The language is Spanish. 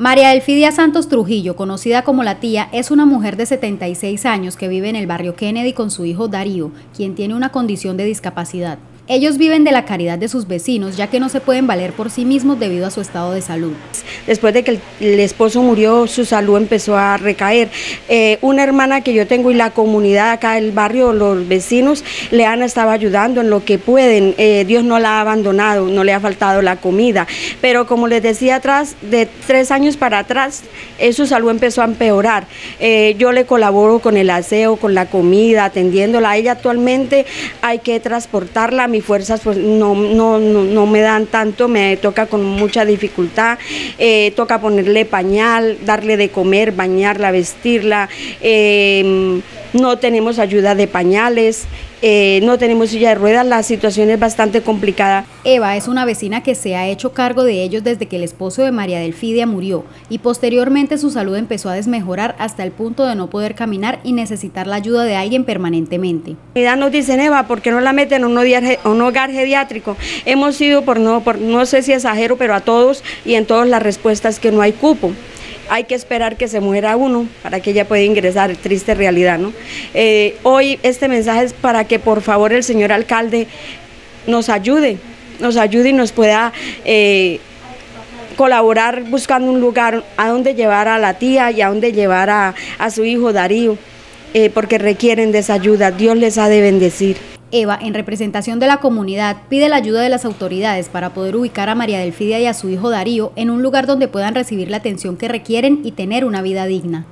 María Delfidia Santos Trujillo, conocida como la tía, es una mujer de 76 años que vive en el barrio Kennedy con su hijo Darío, quien tiene una condición de discapacidad. Ellos viven de la caridad de sus vecinos, ya que no se pueden valer por sí mismos debido a su estado de salud. Después de que el esposo murió, su salud empezó a recaer. Una hermana que yo tengo y la comunidad acá del barrio, los vecinos, le han estado ayudando en lo que pueden. Dios no la ha abandonado, no le ha faltado la comida. Pero como les decía atrás, de 3 años para atrás, su salud empezó a empeorar. Yo le colaboro con el aseo, con la comida, atendiéndola. A ella actualmente hay que transportarla. Mis fuerzas pues no me dan tanto, me toca con mucha dificultad, toca ponerle pañal, darle de comer, bañarla, vestirla, no tenemos ayuda de pañales, no tenemos silla de ruedas, la situación es bastante complicada. Eva es una vecina que se ha hecho cargo de ellos desde que el esposo de María Delfidia murió y posteriormente su salud empezó a desmejorar hasta el punto de no poder caminar y necesitar la ayuda de alguien permanentemente. Nos dicen, Eva, ¿por qué no la meten a un hogar geriátrico? Hemos ido no sé si exagero, pero a todos, y en todas las respuestas que no hay cupo. Hay que esperar que se muera uno para que ella pueda ingresar, triste realidad, ¿no? Hoy este mensaje es para que por favor el señor alcalde nos ayude y nos pueda colaborar buscando un lugar a donde llevar a la tía y a donde llevar a su hijo Darío, porque requieren de esa ayuda, Dios les ha de bendecir. Eva, en representación de la comunidad, pide la ayuda de las autoridades para poder ubicar a María Delfidia y a su hijo Darío en un lugar donde puedan recibir la atención que requieren y tener una vida digna.